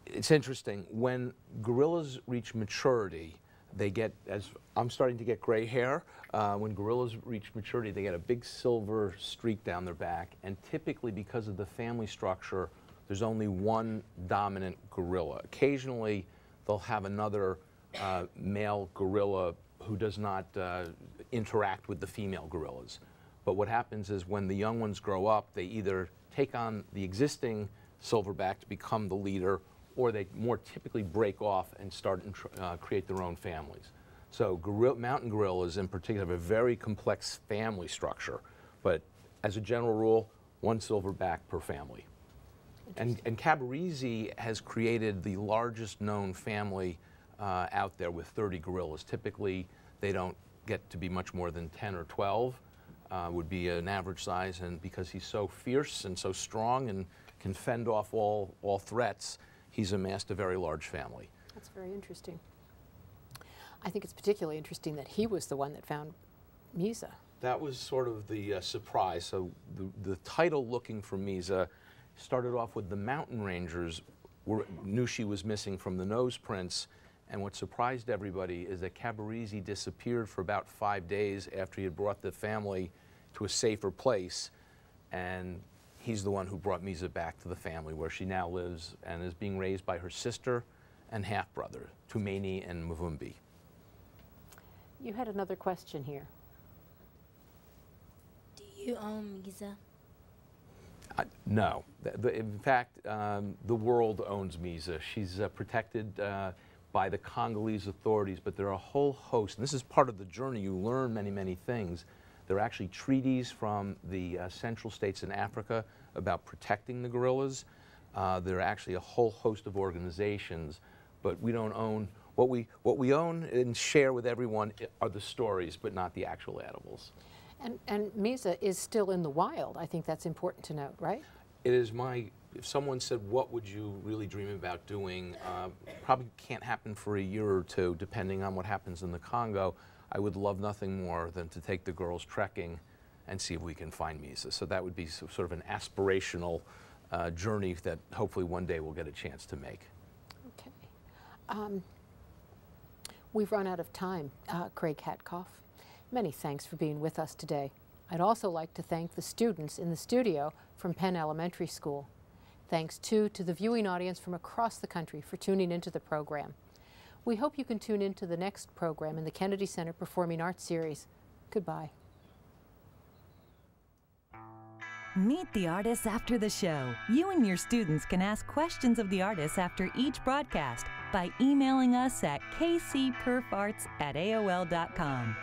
It's interesting. When gorillas reach maturity, they get, as I'm starting to get gray hair, uh, when gorillas reach maturity, they get a big silver streak down their back. And typically, because of the family structure, there's only one dominant gorilla. Occasionally, they'll have another uh, male gorilla who does not uh, interact with the female gorillas. But what happens is when the young ones grow up, they either take on the existing silverback to become the leader, or they more typically break off and start and uh, create their own families. So gorilla, mountain gorillas in particular have a very complex family structure. But as a general rule, one silverback per family. And, and Kabirizi has created the largest known family uh, out there with thirty gorillas. Typically, they don't get to be much more than ten or twelve. uh, would be an average size, and because he's so fierce and so strong and can fend off all, all threats, he's amassed a very large family. That's very interesting. I think it's particularly interesting that he was the one that found Miza. That was sort of the uh, surprise. So the, the title Looking for Miza started off with the mountain rangers were, knew she was missing from the nose prints, and what surprised everybody is that Kabirizi disappeared for about five days after he had brought the family to a safer place, and he's the one who brought Miza back to the family where she now lives and is being raised by her sister and half-brother, Tumeni and Mvumbi. You had another question here. Do you own Miza? Uh, no. The, the, in fact, um, the world owns Miza. She's uh, protected uh, by the Congolese authorities, but there are a whole host, and this is part of the journey. You learn many, many things. There are actually treaties from the uh, central states in Africa about protecting the gorillas. Uh, there are actually a whole host of organizations, but we don't own. What we, what we own and share with everyone are the stories, but not the actual animals. And, and Miza is still in the wild. I think that's important to note, right? It is my, if someone said, what would you really dream about doing? Uh, probably can't happen for a year or two, depending on what happens in the Congo. I would love nothing more than to take the girls trekking and see if we can find Miza. So that would be so, sort of an aspirational uh, journey that hopefully one day we'll get a chance to make. Okay. Um, We've run out of time, uh, Craig Hatkoff. Many thanks for being with us today. I'd also like to thank the students in the studio from Penn Elementary School. Thanks, too, to the viewing audience from across the country for tuning into the program. We hope you can tune into the next program in the Kennedy Center Performing Arts Series. Goodbye. Meet the artists after the show. You and your students can ask questions of the artists after each broadcast by emailing us at k c perf arts at A O L dot com.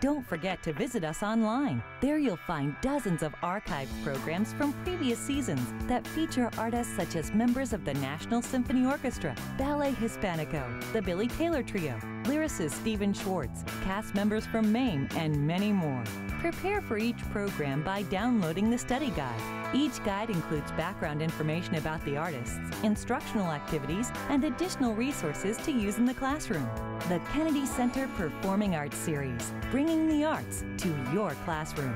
Don't forget to visit us online. There you'll find dozens of archived programs from previous seasons that feature artists such as members of the National Symphony Orchestra, Ballet Hispanico, the Billy Taylor Trio, lyricist Stephen Schwartz, cast members from MAME, and many more. Prepare for each program by downloading the study guide. Each guide includes background information about the artists, instructional activities, and additional resources to use in the classroom. The Kennedy Center Performing Arts Series, bringing the arts to your classroom.